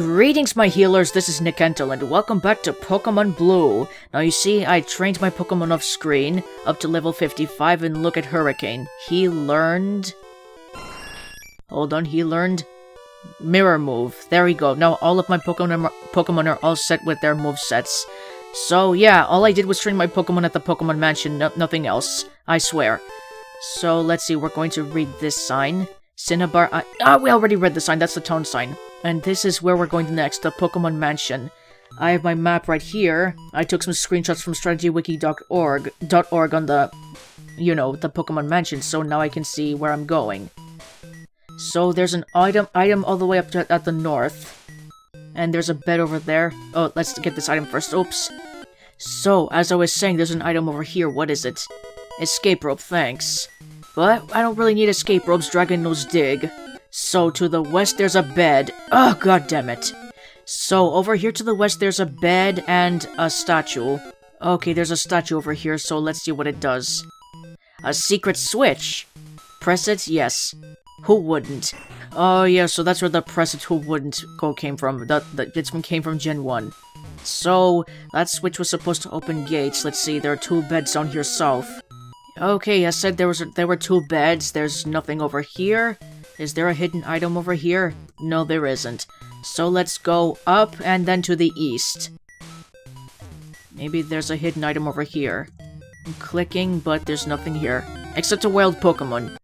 Greetings my healers, this is Nickental and welcome back to Pokémon Blue. Now you see, I trained my Pokémon off screen up to level 55 and look at Hurricane. He learned... Hold on, he learned... Mirror move. There we go. Now all of my Pokémon are all set with their movesets. So yeah, all I did was train my Pokémon at the Pokémon Mansion, nothing else. I swear. So let's see, we're going to read this sign. Cinnabar Island. Ah, we already read the sign, that's the town sign. And this is where we're going next, the Pokémon Mansion. I have my map right here. I took some screenshots from strategywiki.org on the, the Pokémon Mansion, so now I can see where I'm going. So there's an item all the way up to, at the north. And there's a bed over there. Oh, let's get this item first. Oops. So, as I was saying, there's an item over here. What is it? Escape rope, thanks. But I don't really need escape ropes, Dragon Nose Dig. So, to the west, there's a bed. Oh, goddammit. So, over here to the west, there's a bed and a statue. Okay, there's a statue over here, so let's see what it does. A secret switch. Press it? Yes. Who wouldn't? Oh, yeah, so that's where the press it, who wouldn't go came from. This one came from Gen 1. So, that switch was supposed to open gates. Let's see, there are two beds down here south. Okay, I said there were two beds. There's nothing over here. Is there a hidden item over here? No, there isn't. So let's go up and then to the east. Maybe there's a hidden item over here. I'm clicking, but there's nothing here. Except a wild Pokemon.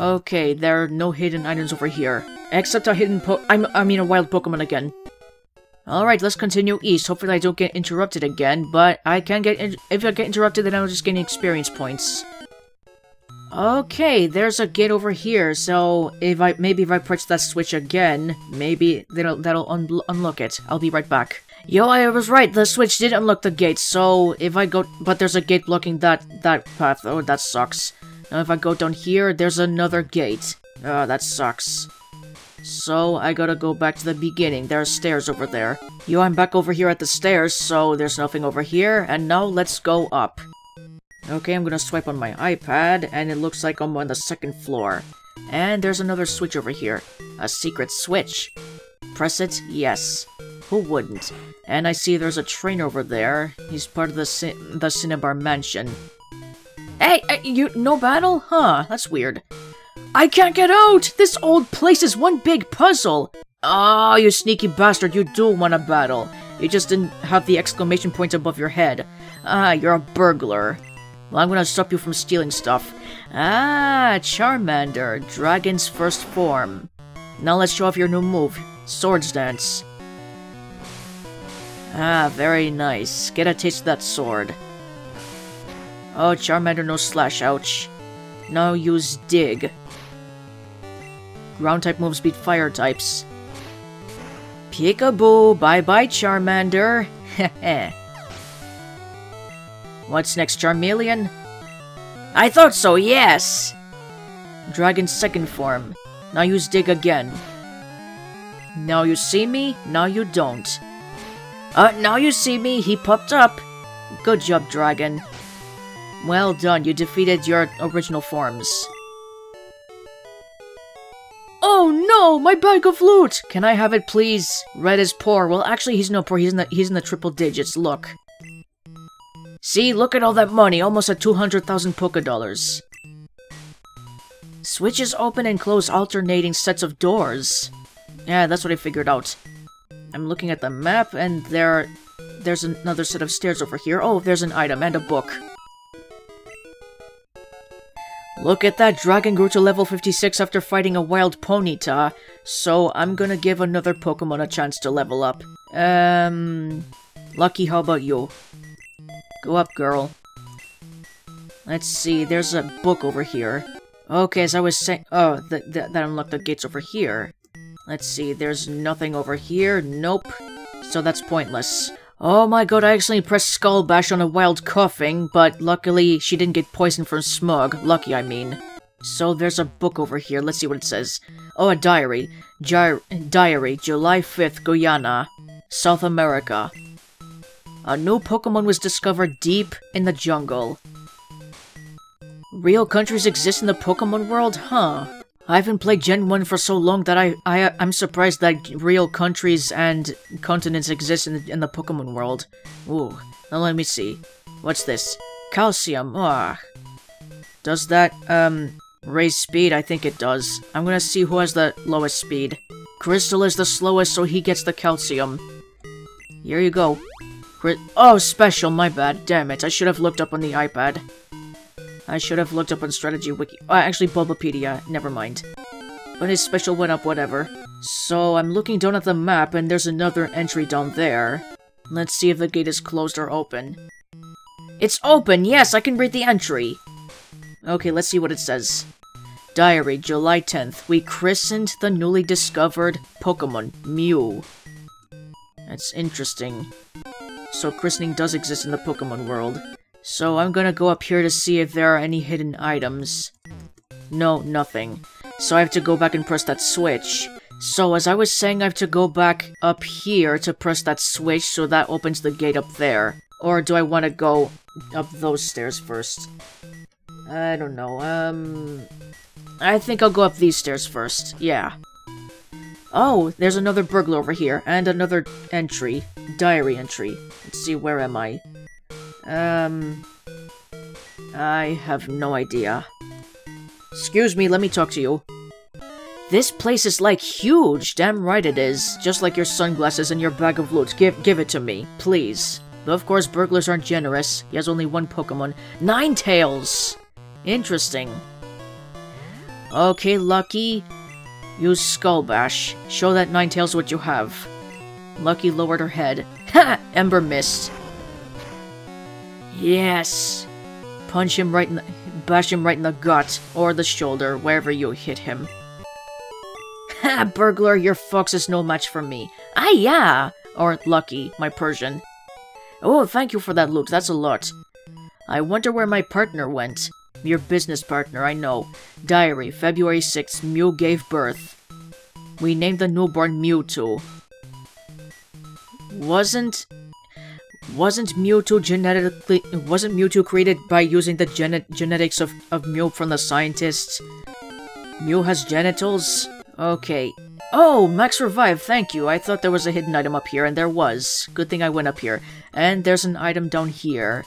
Okay, there are no hidden items over here. Except a hidden I mean a wild Pokemon again. Alright, let's continue east. Hopefully I don't get interrupted again, but I can get if I get interrupted, then I'll just gain experience points. Okay, there's a gate over here, so if I press that switch again, maybe that'll unlock it. I'll be right back. Yo, I was right, the switch did unlock the gate, so if I go- but there's a gate blocking that path, oh that sucks. Now if I go down here, there's another gate. Oh, that sucks. So, I gotta go back to the beginning, there are stairs over there. Yo, I'm back over here at the stairs, so there's nothing over here, and now let's go up. Okay, I'm gonna swipe on my iPad, and it looks like I'm on the second floor. And there's another switch over here. A secret switch. Press it? Yes. Who wouldn't? And I see there's a train over there. He's part of the Cinnabar Mansion. Hey, you- no battle? Huh, that's weird. I can't get out! This old place is one big puzzle! Oh, you sneaky bastard, you do want a battle. You just didn't have the exclamation point above your head. Ah, you're a burglar. Well, I'm gonna stop you from stealing stuff. Ah, Charmander, Dragon's first form. Now let's show off your new move, Swords Dance. Ah, very nice. Get a taste of that sword. Oh, Charmander, no slash, ouch. Now use Dig. Ground-type moves beat fire-types. Peekaboo, bye-bye, Charmander. Heh. What's next, Charmeleon? I thought so, yes! Dragon's second form. Now use Dig again. Now you see me, now you don't. Now you see me, he popped up! Good job, Dragon. Well done, you defeated your original forms. Oh no, my bag of loot! Can I have it, please? Red is poor. Well, actually, he's not poor, he's in the triple digits, look. See, look at all that money, almost at 200,000 Pokédollars. Switches open and close alternating sets of doors. Yeah, that's what I figured out. I'm looking at the map, and there's another set of stairs over here. Oh, there's an item and a book. Look at that, Dragon grew to level 56 after fighting a wild Ponyta. So, I'm gonna give another Pokémon a chance to level up. Lucky, how about you? Go up, girl. Let's see, there's a book over here. Okay, as I was saying- oh, that unlocked the gates over here. Let's see, there's nothing over here, nope. So that's pointless. Oh my god, I accidentally pressed Skull Bash on a wild Coughing, but luckily she didn't get poisoned from Smug. Lucky, I mean. So there's a book over here, let's see what it says. Oh, a diary. Diary, July 5th, Guyana, South America. A new Pokémon was discovered deep in the jungle. Real countries exist in the Pokémon world, huh? I haven't played Gen 1 for so long that I'm surprised that real countries and continents exist in the Pokemon world. Ooh, now let me see. What's this? Calcium, ah. Does that, raise speed? I think it does. I'm gonna see who has the lowest speed. Crystal is the slowest, so he gets the calcium. Here you go. Oh, special, my bad. Damn it, I should have looked up on the iPad. I should have looked up on Strategy Wiki. Actually, Bulbapedia. Never mind. But his special went up, whatever. So, I'm looking down at the map, and there's another entry down there. Let's see if the gate is closed or open. It's open! Yes, I can read the entry! Okay, let's see what it says. Diary, July 10th. We christened the newly discovered Pokemon, Mew. That's interesting. So, christening does exist in the Pokemon world. So, I'm gonna go up here to see if there are any hidden items. No, nothing. So, I have to go back and press that switch. So, as I was saying, I have to go back up here to press that switch, so that opens the gate up there. Or do I want to go up those stairs first? I don't know, I think I'll go up these stairs first, yeah. Oh, there's another burglar over here, and another entry. Diary entry. Let's see, where am I? I have no idea. Excuse me, let me talk to you. This place is, like, huge! Damn right it is. Just like your sunglasses and your bag of loot. Give it to me, please. Though, of course, burglars aren't generous. He has only one Pokemon. Ninetales! Interesting. Okay, Lucky. Use Skull Bash. Show that Ninetales what you have. Lucky lowered her head. Ha! Ember Mist. Yes! Punch him right in the... Bash him right in the gut, or the shoulder, wherever you hit him. Ha! Burglar, your fox is no match for me. Ah, yeah! Or Lucky, my Persian. Oh, thank you for that loot, that's a lot. I wonder where my partner went. Your business partner, I know. Diary, February 6th, Mew gave birth. We named the newborn Mewtwo. Wasn't Mewtwo created by using the genetics of Mew from the scientists? Mew has genitals? Okay. Oh, Max Revive, thank you. I thought there was a hidden item up here, and there was. Good thing I went up here. And there's an item down here.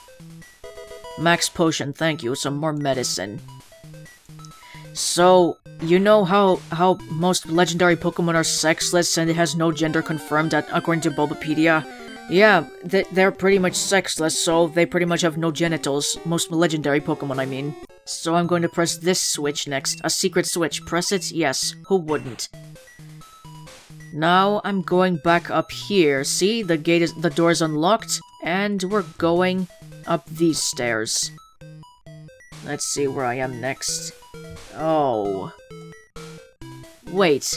Max Potion, thank you. Some more medicine. So, you know how most legendary Pokemon are sexless and it has no gender confirmed according to Bulbapedia? Yeah, they're pretty much sexless, so they pretty much have no genitals. Most legendary Pokemon, I mean. So I'm going to press this switch next. A secret switch. Press it? Yes. Who wouldn't? Now I'm going back up here. See, the door is unlocked, and we're going up these stairs. Let's see where I am next. Oh. Wait.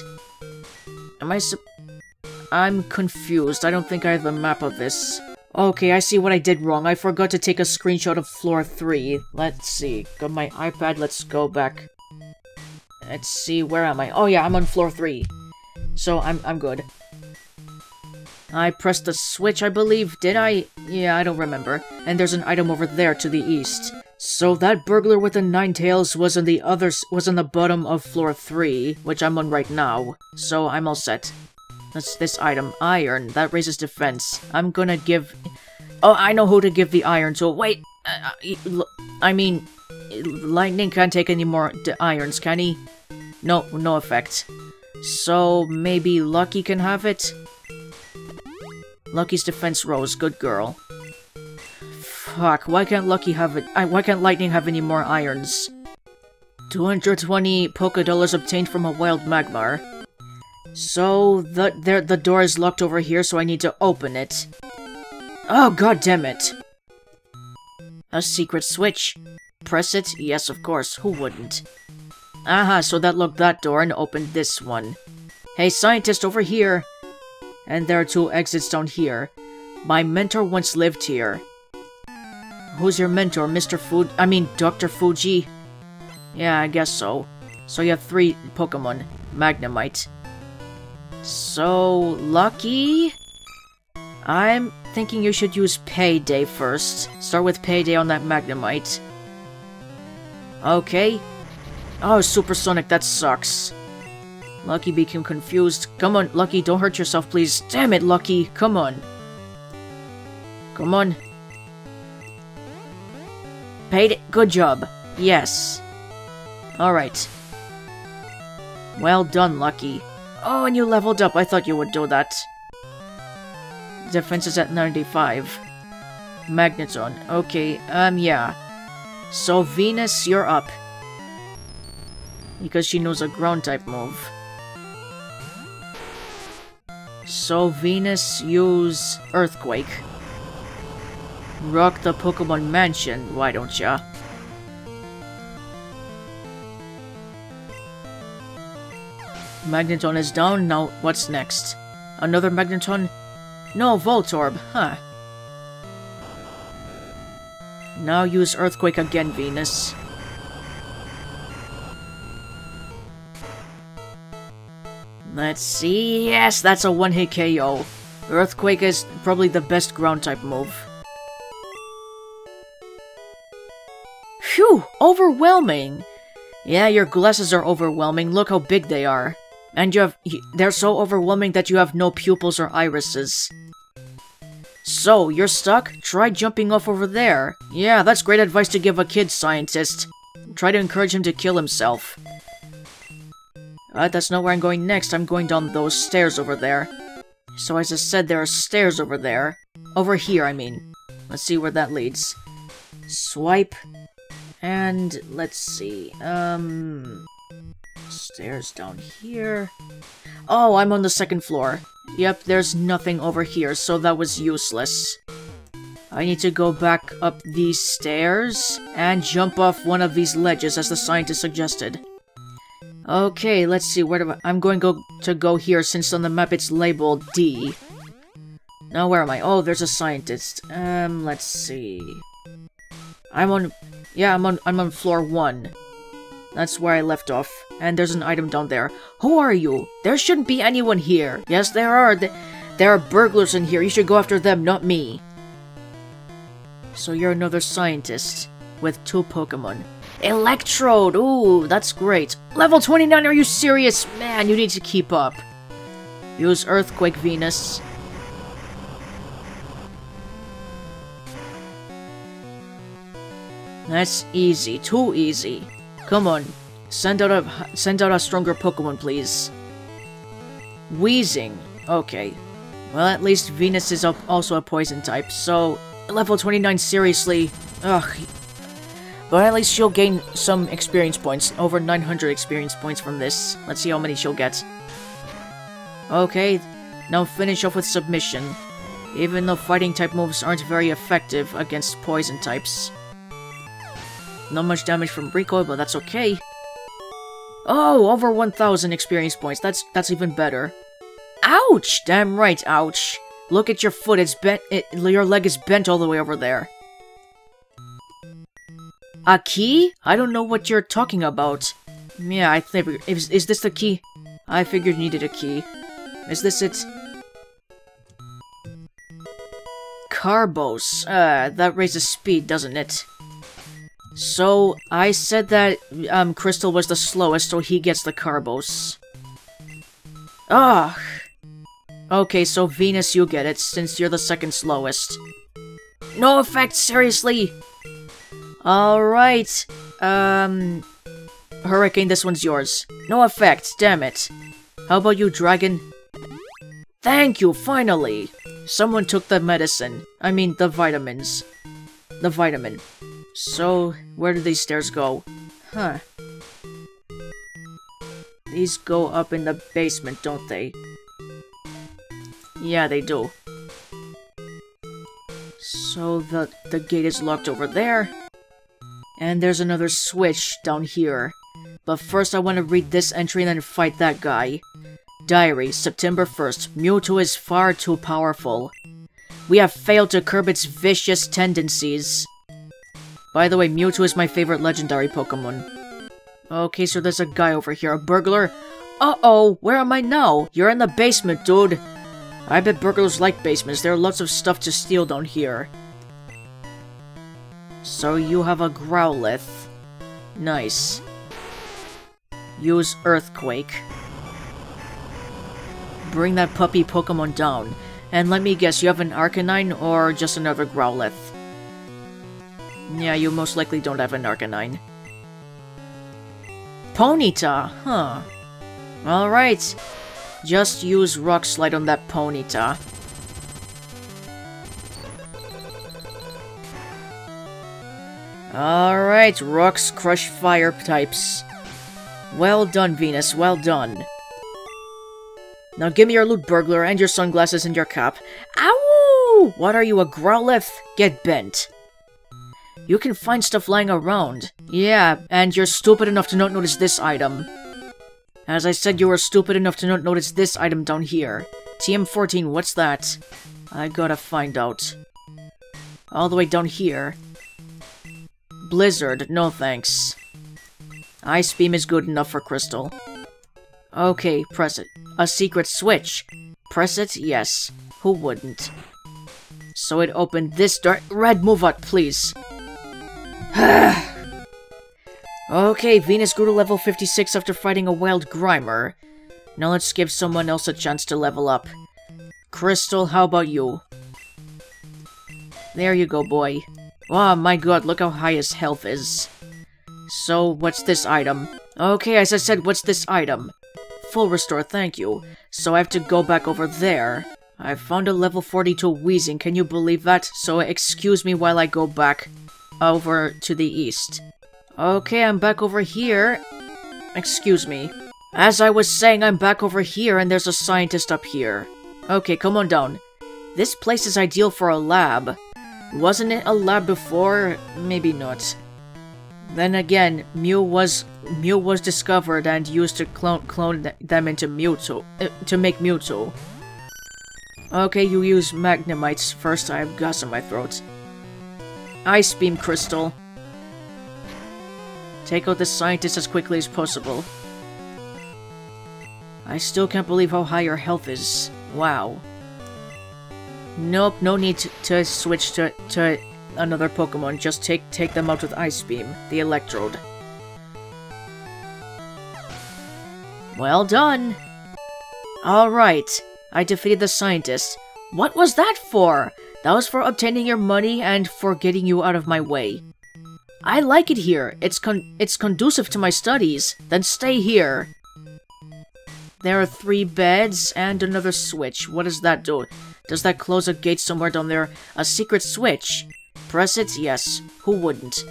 I'm confused. I don't think I have a map of this. Okay, I see what I did wrong. I forgot to take a screenshot of floor 3. Let's see. Got my iPad. Let's go back. Let's see, where am I? Oh yeah, I'm on floor 3. So, I'm good. I pressed the switch, I believe, did I? Yeah, I don't remember. And there's an item over there to the east. So that burglar with the Ninetales was on the bottom of floor 3, which I'm on right now. So I'm all set. That's this item, iron, that raises defense. I'm gonna give... Oh, I know who to give the iron to. Wait! I mean, lightning can't take any more irons, can he? No, no effect. So, maybe Lucky can have it? Lucky's defense rose, good girl. Fuck, why can't Lucky have it? Why can't Lightning have any more irons? 220 Pokédollars obtained from a wild Magmar. So, the door is locked over here, so I need to open it. Oh, god damn it! A secret switch. Press it? Yes, of course, who wouldn't? Aha, so that locked that door and opened this one. Hey, scientist, over here! And there are two exits down here. My mentor once lived here. Who's your mentor, Dr. Fuji? Yeah, I guess so. So you have 3 Pokemon. Magnemite. So, Lucky? I'm thinking you should use Payday first. Start with Payday on that Magnemite. Okay. Oh, supersonic, that sucks. Lucky became confused. Come on, Lucky, don't hurt yourself, please. Damn it, Lucky, come on. Come on. Paid it. Good job. Yes. Alright. Well done, Lucky. Oh, and you leveled up. I thought you would do that. Defense is at 95. Magneton. Okay, yeah. So, Venus, you're up. Because she knows a ground-type move. So, Venus, use Earthquake. Rock the Pokémon Mansion, why don't ya? Magneton is down, now what's next? Another Magneton? No, Voltorb, huh. Now use Earthquake again, Venus. Let's see, yes, that's a one-hit KO. Earthquake is probably the best ground-type move. Phew! Overwhelming! Yeah, your glasses are overwhelming, look how big they are. And you have- they're so overwhelming that you have no pupils or irises. So, you're stuck? Try jumping off over there. Yeah, that's great advice to give a kid, scientist. Try to encourage him to kill himself. That's not where I'm going next, I'm going down those stairs over there. So as I said, there are stairs over there. Over here, I mean. Let's see where that leads. Swipe. And let's see, stairs down here. Oh, I'm on the second floor. Yep, there's nothing over here, so that was useless. I need to go back up these stairs and jump off one of these ledges, as the scientist suggested. Okay, let's see, where do I... I'm going to go here, since on the map it's labeled D. Now, where am I? Oh, there's a scientist. Let's see. I'm on... Yeah, I'm on floor 1. That's where I left off. And there's an item down there. Who are you? There shouldn't be anyone here. Yes, there are. There are burglars in here. You should go after them, not me. So you're another scientist with 2 Pokemon. Electrode! Ooh, that's great. Level 29, are you serious? Man, you need to keep up. Use Earthquake, Venus. That's easy, too easy. Come on, send out a stronger Pokemon, please. Weezing. Okay. Well, at least Venus is also a poison type. So level 29, seriously. Ugh. But at least she'll gain some experience points. Over 900 experience points from this. Let's see how many she'll get. Okay. Now finish off with submission. Even though fighting type moves aren't very effective against poison types. Not much damage from recoil, but that's okay. Oh, over 1,000 experience points. That's even better. Ouch! Damn right, ouch! Look at your foot. It's bent. Your leg is bent all the way over there. A key? I don't know what you're talking about. Yeah, I think is this the key? I figured you needed a key. Is this it? Carbos. That raises speed, doesn't it? So, I said that Crystal was the slowest, so he gets the Carbos. Ugh! Okay, so Venus, you get it, since you're the second slowest. No effect, seriously! Alright, Hurricane, this one's yours. No effect, damn it. How about you, Dragon? Thank you, finally! Someone took the medicine. I mean, the vitamins. The vitamin. So, where do these stairs go? Huh. These go up in the basement, don't they? Yeah, they do. So, the gate is locked over there. And there's another switch down here. But first I want to read this entry and then fight that guy. Diary, September 1st. Mewtwo is far too powerful. We have failed to curb its vicious tendencies. By the way, Mewtwo is my favorite legendary Pokemon. Okay, so there's a guy over here, a burglar. Uh-oh, where am I now? You're in the basement, dude. I bet burglars like basements. There are lots of stuff to steal down here. So you have a Growlithe. Nice. Use Earthquake. Bring that puppy Pokemon down. And let me guess, you have an Arcanine or just another Growlithe? Yeah, you most likely don't have an Arcanine. Ponyta, huh. Alright. Just use Rock Slide on that Ponyta. Alright, Rocks Crush Fire types. Well done, Venus, well done. Now give me your Loot Burglar and your sunglasses and your cap. Ow! What are you, a Growlithe? Get bent. You can find stuff lying around. Yeah, and you're stupid enough to not notice this item. As I said, you were stupid enough to not notice this item down here. TM14, what's that? I gotta find out. All the way down here. Blizzard, no thanks. Ice Beam is good enough for Crystal. Okay, press it. A secret switch. Press it, yes. Who wouldn't? So it opened this door. Red, move out, please. Okay, Venus grew to level 56 after fighting a wild Grimer. Now let's give someone else a chance to level up. Crystal, how about you? There you go, boy. Oh my god, look how high his health is. So, what's this item? Okay, as I said, what's this item? Full restore, thank you. So I have to go back over there. I found a level 42 Weezing, can you believe that? So excuse me while I go back over to the east. Okay, I'm back over here. Excuse me. As I was saying, I'm back over here and there's a scientist up here. Okay, come on down. This place is ideal for a lab. Wasn't it a lab before? Maybe not. Then again, Mew was discovered and used to clone them into Mewtwo, to make Mewtwo. Okay, you use Magnemites first. I have gas in my throat. Ice Beam, Crystal. Take out the scientist as quickly as possible. I still can't believe how high your health is. Wow. Nope, no need to switch to another Pokemon. Just take them out with Ice Beam, the Electrode. Well done! Alright, I defeated the scientist. What was that for? That was for obtaining your money and for getting you out of my way. I like it here. It's conducive to my studies. Then stay here. There are 3 beds and another switch. What does that do? Does that close a gate somewhere down there? A secret switch. Press it? Yes. Who wouldn't?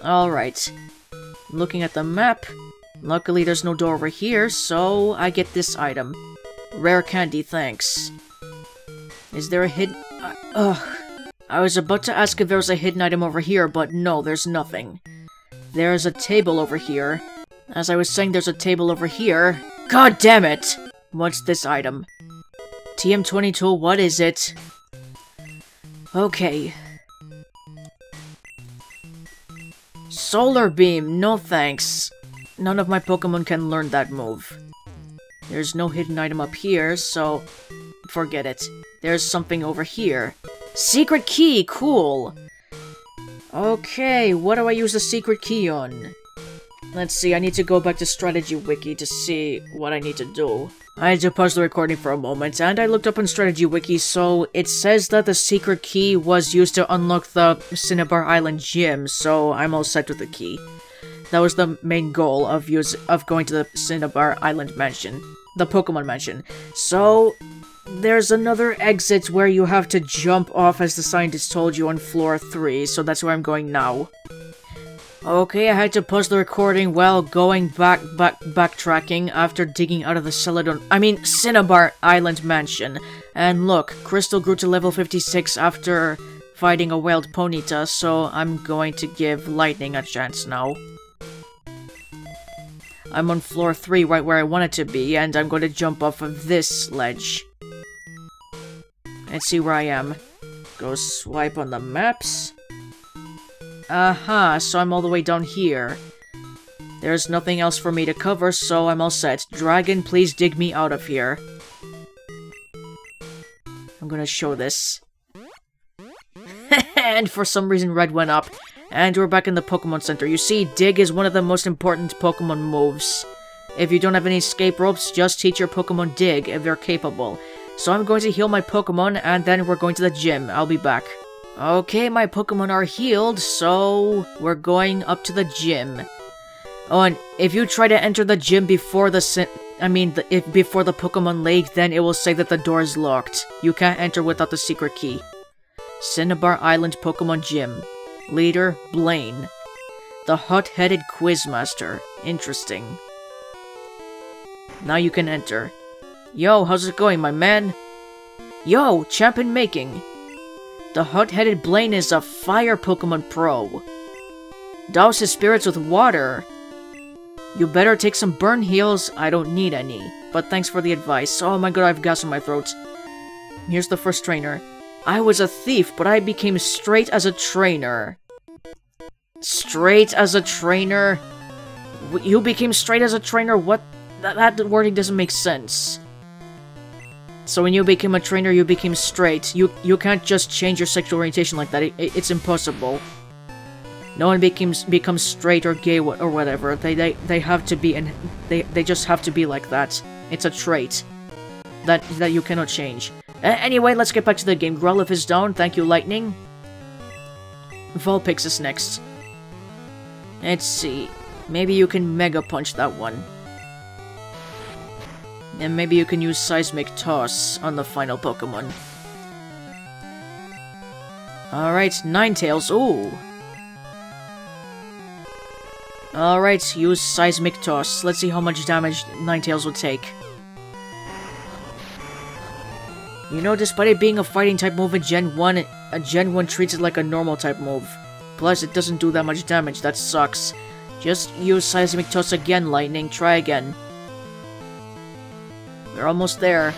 Alright. Looking at the map. Luckily there's no door over here, so I get this item. Rare candy, thanks. Is there a hidden... Ugh. I was about to ask if there was a hidden item over here, but no, there's nothing. There's a table over here. As I was saying, there's a table over here. God damn it! What's this item? TM22, what is it? Okay. Solar Beam, no thanks. None of my Pokemon can learn that move. There's no hidden item up here, so... forget it. There's something over here. Secret key, cool! Okay, what do I use the secret key on? Let's see, I need to go back to Strategy Wiki to see what I need to do. I had to pause the recording for a moment, and I looked up on Strategy Wiki, so it says that the secret key was used to unlock the Cinnabar Island Gym, so I'm all set with the key. That was the main goal of going to the Cinnabar Island Mansion. The Pokémon Mansion. So, there's another exit where you have to jump off as the scientist told you on floor 3, so that's where I'm going now. Okay, I had to pause the recording while going backtracking after digging out of the Cinnabar Island Mansion. And look, Crystal grew to level 56 after fighting a wild Ponyta, so I'm going to give Lightning a chance now. I'm on floor 3 right where I want it to be, and I'm going to jump off of this ledge. Let's see where I am. Go swipe on the maps. Aha, so I'm all the way down here. There's nothing else for me to cover, so I'm all set. Dragon, please dig me out of here. I'm gonna show this. And for some reason, red went up. And we're back in the Pokemon Center. You see, Dig is one of the most important Pokemon moves. If you don't have any escape ropes, just teach your Pokemon Dig if they're capable. So I'm going to heal my Pokemon, and then we're going to the gym. I'll be back. Okay, my Pokemon are healed, so we're going up to the gym. Oh, and if you try to enter the gym before before the Pokemon League, then it will say that the door is locked. You can't enter without the secret key. Cinnabar Island Pokemon Gym. Leader, Blaine. The hot-headed Quizmaster. Interesting. Now you can enter. Yo, how's it going, my man? Yo, champion making. The hot-headed Blaine is a fire Pokemon pro. Douse his spirits with water. You better take some burn heals. I don't need any. But thanks for the advice. Oh my god, I've gas in my throat. Here's the first trainer. I was a thief, but I became straight as a trainer. Straight as a trainer? You became straight as a trainer? What? That wording doesn't make sense. So when you became a trainer, you became straight. You can't just change your sexual orientation like that. It's impossible. No one becomes straight or gay or whatever. They have to be, and they just have to be like that. It's a trait that you cannot change. Anyway, let's get back to the game. Growlithe is down. Thank you, Lightning. Vulpix is next. Let's see. Maybe you can Mega Punch that one. And maybe you can use Seismic Toss on the final Pokemon. Alright, Ninetales. Ooh. Alright, use Seismic Toss. Let's see how much damage Ninetales will take. You know, despite it being a fighting type move in Gen 1, a Gen 1 treats it like a normal type move. Plus, it doesn't do that much damage, that sucks. Just use Seismic Toss again, Lightning, try again. We're almost there.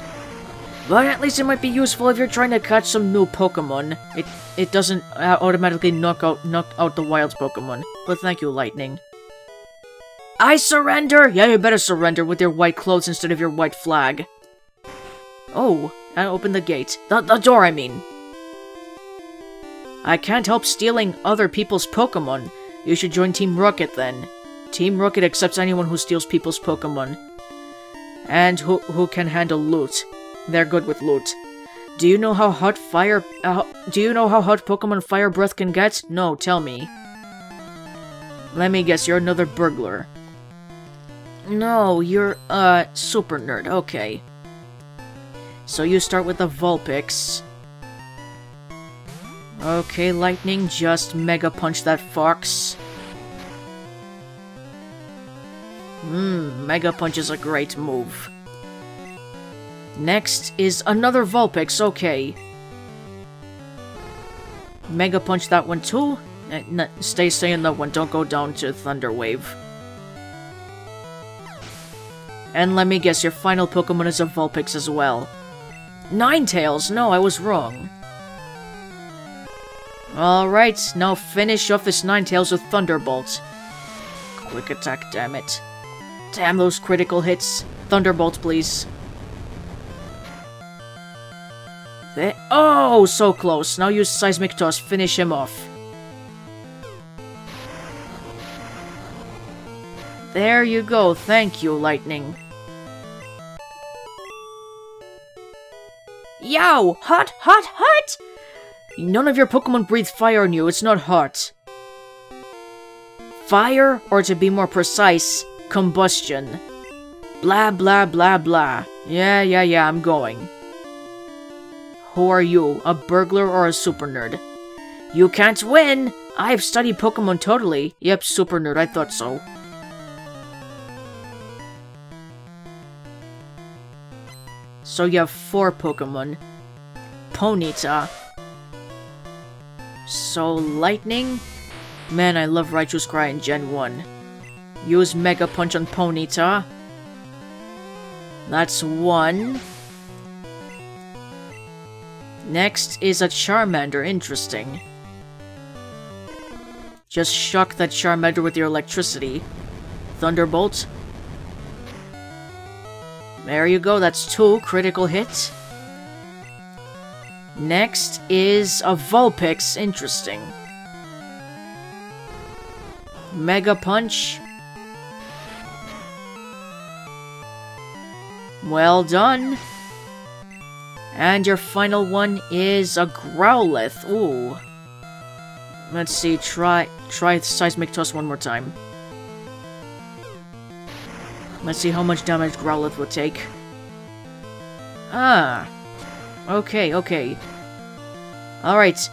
But at least it might be useful if you're trying to catch some new Pokemon. It doesn't automatically knock out the wild Pokemon. But thank you, Lightning. I surrender! Yeah, you better surrender with your white clothes instead of your white flag. Oh, I opened the gate. The door, I mean. I can't help stealing other people's Pokemon. You should join Team Rocket, then. Team Rocket accepts anyone who steals people's Pokemon. And who can handle loot. They're good with loot. Do you know how hot Pokemon Fire Breath can get? No, tell me. Let me guess, you're another burglar. No, you're a super nerd. Okay. So you start with the Vulpix. Okay, Lightning, just Mega Punch that fox. Mega Punch is a great move. Next is another Vulpix, okay. Mega Punch that one too. Stay in that one, don't go down to Thunder Wave. And let me guess, your final Pokemon is a Vulpix as well. Ninetales! No, I was wrong. Alright, now finish off this Ninetales with Thunderbolt. Quick attack, damn it. Damn those critical hits. Thunderbolt, please. Oh, so close. Now use Seismic Toss, finish him off. There you go, thank you, Lightning. Yow! Hot, hot, hot! None of your Pokemon breathe fire on you, it's not hot. Fire, or to be more precise, combustion. Blah, blah, blah, blah. Yeah, I'm going. Who are you, a burglar or a super nerd? You can't win! I've studied Pokemon totally. Yep, super nerd, I thought so. So you have 4 Pokemon. Ponyta. So Lightning? Man, I love Raichu's Cry in Gen 1. Use Mega Punch on Ponyta. That's one. Next is a Charmander, interesting. Just shock that Charmander with your electricity. Thunderbolt. There you go, that's 2 critical hits. Next is a Vulpix, interesting. Mega Punch. Well done. And your final one is a Growlithe. Ooh. Let's see, try Seismic Toss one more time. Let's see how much damage Growlithe will take. Ah. Okay, okay. Alright.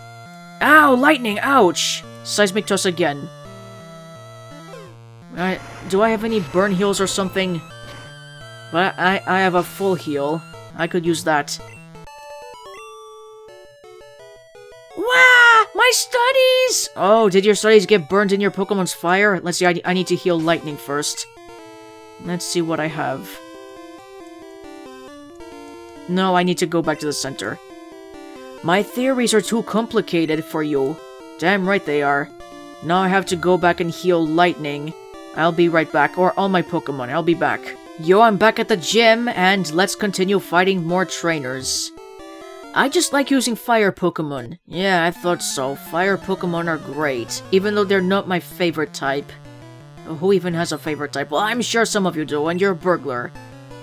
Ow, lightning, ouch! Seismic Toss again. Do I have any burn heals or something? But I have a full heal. I could use that. Wow! My studies! Oh, did your studies get burned in your Pokemon's fire? Let's see, I need to heal lightning first. Let's see what I have. No, I need to go back to the center. My theories are too complicated for you. Damn right they are. Now I have to go back and heal lightning. I'll be right back, or all my Pokemon, I'll be back. Yo, I'm back at the gym, and let's continue fighting more trainers. I just like using fire Pokemon. Yeah, I thought so. Fire Pokemon are great, even though they're not my favorite type. Who even has a favorite type? Well, I'm sure some of you do, and you're a burglar.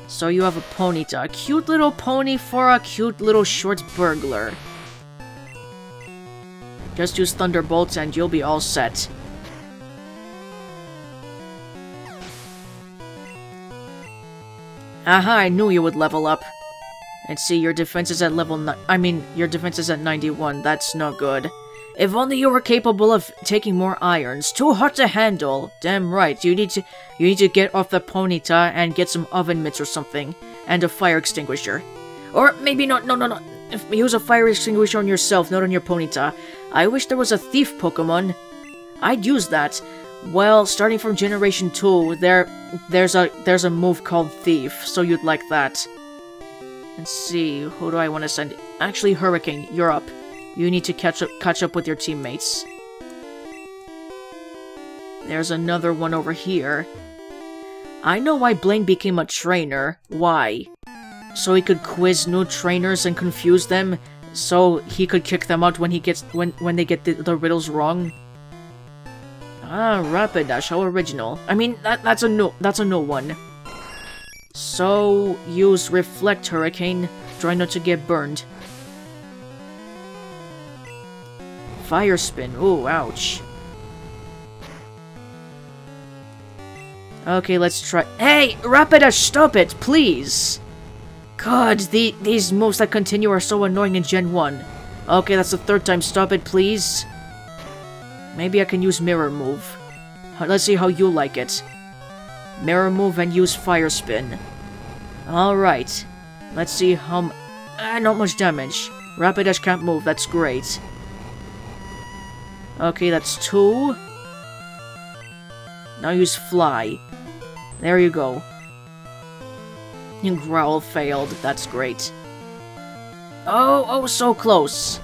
So you have a Ponyta. A cute little pony for a cute little short burglar. Just use Thunderbolts and you'll be all set. Aha, I knew you would level up. And see, your defense is at level 9. I mean, your defense is at 91. That's not good. If only you were capable of taking more irons. Too hot to handle. Damn right. You need to get off the Ponyta and get some oven mitts or something, and a fire extinguisher. Or maybe not. No. Use a fire extinguisher on yourself, not on your Ponyta. I wish there was a thief Pokemon. I'd use that. Well, starting from Generation 2, there's a move called Thief, so you'd like that. Let's see. Who do I want to send? Actually, Hurricane, you're up. You need to catch up with your teammates. There's another one over here. I know why Blaine became a trainer. Why? So he could quiz new trainers and confuse them, so he could kick them out when they get the riddles wrong. Ah, Rapidash, how original. I mean, that's a new one. So use Reflect, Hurricane. Try not to get burned. Fire Spin. Ooh, ouch. Okay, let's try. Hey, Rapidash, stop it, please! God, these moves that continue are so annoying in Gen 1. Okay, that's the third time. Stop it, please. Maybe I can use Mirror Move. Let's see how you like it. Mirror Move and use Fire Spin. Alright. Let's see how... not much damage. Rapidash can't move, that's great. Okay, that's 2. Now use Fly. There you go. And Growl failed. That's great. Oh, so close.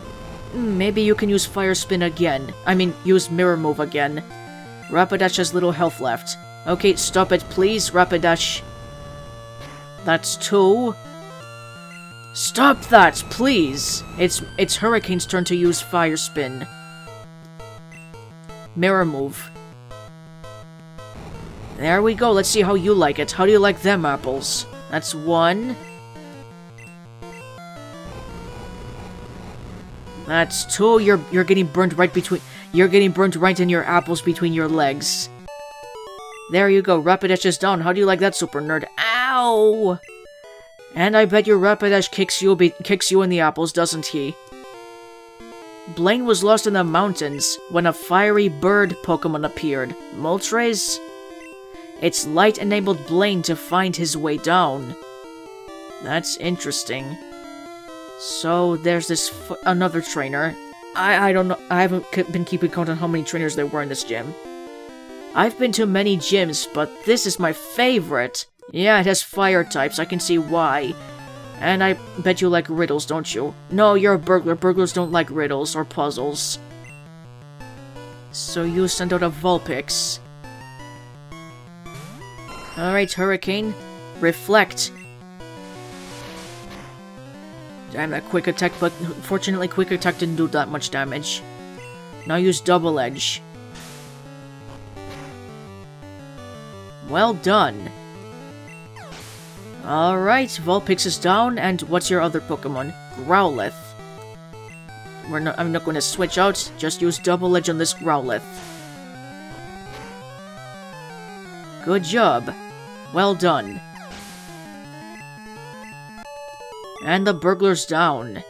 Maybe you can use Fire Spin again. I mean, use Mirror Move again. Rapidash has little health left. Okay, stop it, please, Rapidash. That's 2. Stop that, please! It's Hurricane's turn to use Fire Spin. Mirror Move. There we go, let's see how you like it. How do you like them apples? That's 1. That's 2. You're getting burned right between... You're getting burned right in your apples between your legs. There you go, Rapidash is down. How do you like that, Super Nerd? Ow! And I bet your Rapidash kicks you in the apples, doesn't he? Blaine was lost in the mountains when a fiery bird Pokemon appeared. Moltres? Its light enabled Blaine to find his way down. That's interesting. So there's this another trainer. I don't know. I haven't been keeping count on how many trainers there were in this gym. I've been to many gyms, but this is my favorite. Yeah, it has fire types. I can see why. And I bet you like riddles, don't you? No, you're a burglar. Burglars don't like riddles or puzzles. So you send out a Vulpix. Alright, Hurricane. Reflect. Damn, that quick attack, but fortunately quick attack didn't do that much damage. Now use Double Edge. Well done. Alright, Vulpix is down, and what's your other Pokemon? Growlithe. I'm not going to switch out, just use Double Edge on this Growlithe. Good job. Well done. And the burglar's down.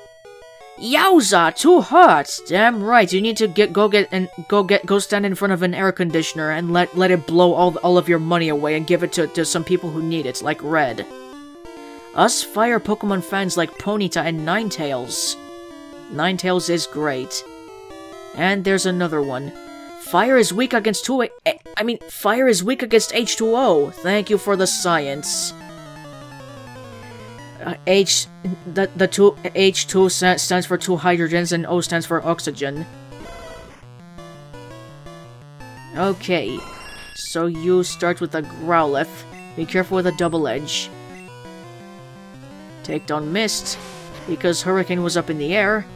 Yowza! Too hot! Damn right, you need to go stand in front of an air conditioner and let it blow all of your money away and give it to some people who need it, like Red. Us fire Pokemon fans like Ponyta and Ninetales. Ninetales is great. And there's another one. Fire is weak against fire is weak against H2O. Thank you for the science. H2 stands for two hydrogens and O stands for oxygen. Okay, so you start with a Growlithe. Be careful with a Double Edge. Take down Mist, because Hurricane was up in the air.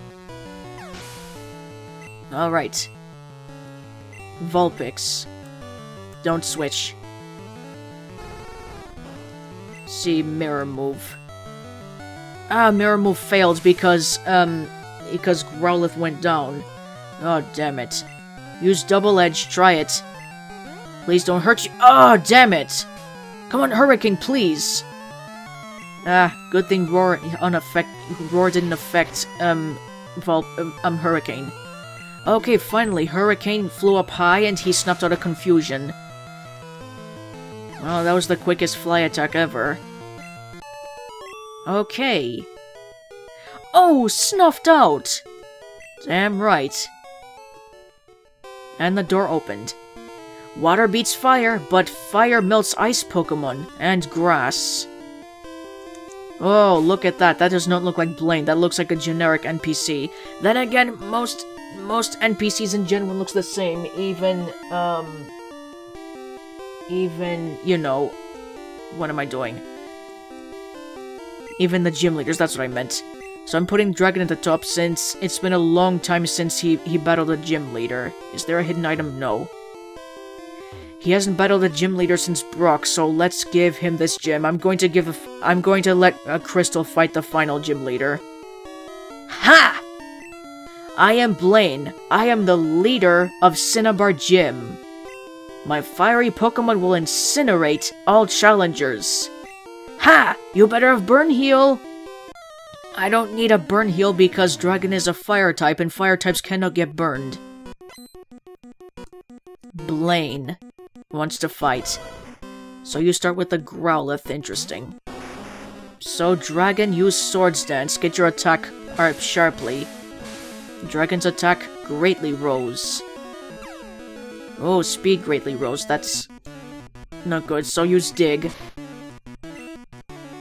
Alright. Vulpix. Don't switch. See, Mirror Move. Ah, Mirror Move failed because Growlithe went down. Oh, damn it. Use Double Edge, try it. Please don't hurt you. Oh, damn it! Come on, Hurricane, please! Ah, good thing Roar didn't affect, Hurricane. Okay, finally, Hurricane flew up high and he snapped out of confusion. Oh, that was the quickest fly attack ever. Okay. Oh, snuffed out! Damn right. And the door opened. Water beats fire, but fire melts ice Pokemon and grass. Oh, look at that. That does not look like Blaine. That looks like a generic NPC. Then again, most NPCs in Gen 1 looks the same, even, you know, what am I doing? Even the gym leaders, that's what I meant. So I'm putting Dragon at the top since it's been a long time since he battled a gym leader. Is there a hidden item? No. He hasn't battled a gym leader since Brock, so let's give him this gym. I'm going to let Crystal fight the final gym leader. Ha! I am Blaine. I am the leader of Cinnabar Gym. My fiery Pokemon will incinerate all challengers. Ha! You better have Burn Heal! I don't need a Burn Heal because Dragon is a Fire-type and Fire-types cannot get burned. Blaine wants to fight. So you start with the Growlithe, interesting. So Dragon, use Swords Dance, get your attack up sharply. Dragon's attack greatly rose. Oh, speed greatly rose, that's not good, so use Dig.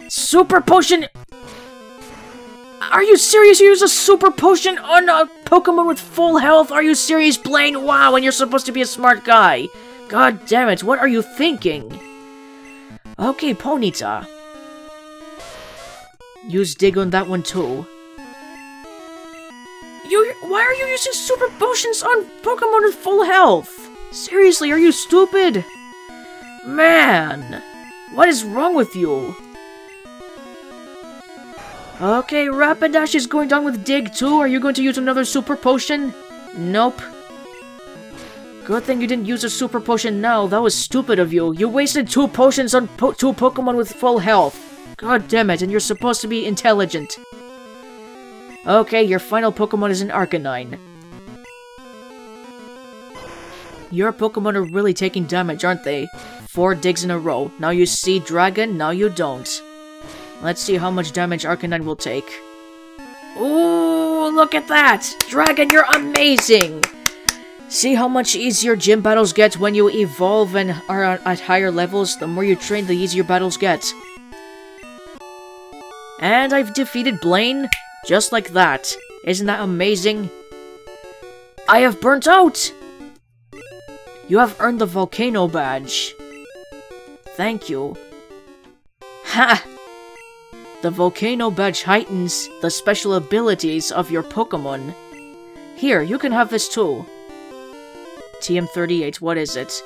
Super Potion! Are you serious? You use a Super Potion on a Pokemon with full health? Are you serious, Blaine? Wow, and you're supposed to be a smart guy. God damn it, what are you thinking? Okay, Ponyta. Use Dig on that one too. Why are you using Super Potions on Pokemon with full health? Seriously, are you stupid? Man, what is wrong with you? Okay, Rapidash is going down with Dig too. Are you going to use another Super Potion? Nope. Good thing you didn't use a Super Potion now. That was stupid of you. You wasted two potions on two Pokemon with full health. God damn it, and you're supposed to be intelligent. Okay, your final Pokemon is an Arcanine. Your Pokemon are really taking damage, aren't they? 4 digs in a row. Now you see Dragon, now you don't. Let's see how much damage Arcanine will take. Ooh, look at that! Dragon, you're amazing! See how much easier gym battles get when you evolve and are at higher levels? The more you train, the easier battles get. And I've defeated Blaine, just like that. Isn't that amazing? I have burnt out! You have earned the Volcano Badge. Thank you. Ha! The Volcano Badge heightens the special abilities of your Pokemon. Here, you can have this too. TM38, what is it?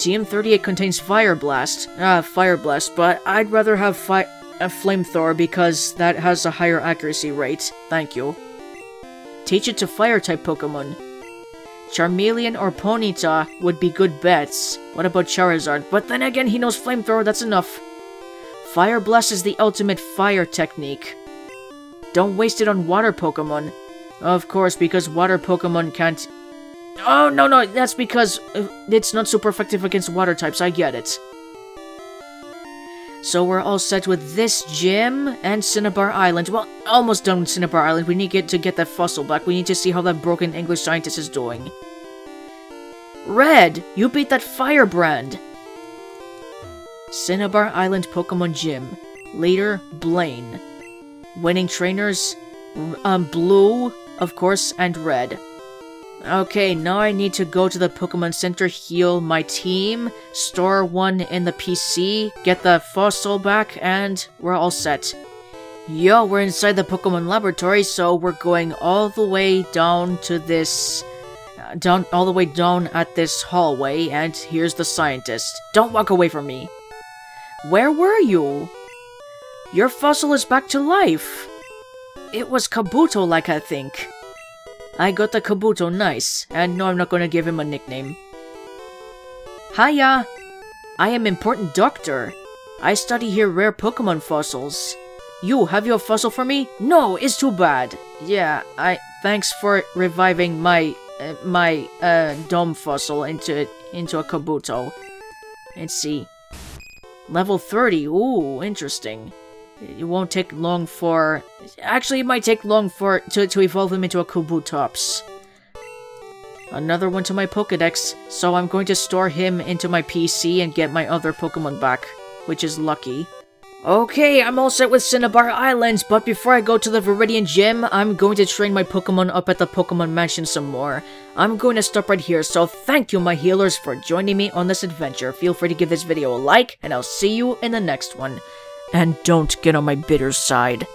TM38 contains Fire Blast. Fire Blast, but I'd rather have a Flamethrower because that has a higher accuracy rate. Thank you. Teach it to Fire-type Pokémon. Charmeleon or Ponyta would be good bets. What about Charizard? But then again, he knows Flamethrower, that's enough. Fire Blast is the ultimate fire technique. Don't waste it on Water Pokémon. Of course, because Water Pokémon can't... Oh, no, no, that's because it's not super effective against Water types, I get it. So we're all set with this gym and Cinnabar Island. Well, almost done with Cinnabar Island. We need to get that fossil back. We need to see how that broken English scientist is doing. Red, you beat that Firebrand! Cinnabar Island Pokemon Gym. Leader, Blaine. Winning trainers, Blue, of course, and Red. Okay, now I need to go to the Pokemon Center, heal my team, store one in the PC, get the fossil back, and we're all set. Yo, we're inside the Pokemon laboratory, so we're going all the way down to this... all the way down at this hallway, and here's the scientist. Don't walk away from me. Where were you? Your fossil is back to life. It was Kabuto-like, I think. I got the Kabuto, nice. And no, I'm not gonna give him a nickname. Hiya! I am important doctor. I study here rare Pokemon fossils. You, have you a fossil for me? No, it's too bad. Yeah, thanks for reviving my, dome fossil into a Kabuto. Let's see. Level 30, ooh, interesting. It won't take long for... Actually, it might take long for to evolve him into a Kubutops. Another one to my Pokedex, so I'm going to store him into my PC and get my other Pokemon back, which is lucky. Okay, I'm all set with Cinnabar Island, but before I go to the Viridian Gym, I'm going to train my Pokemon up at the Pokemon Mansion some more. I'm going to stop right here, so thank you my healers for joining me on this adventure. Feel free to give this video a like, and I'll see you in the next one. And don't get on my bitter side.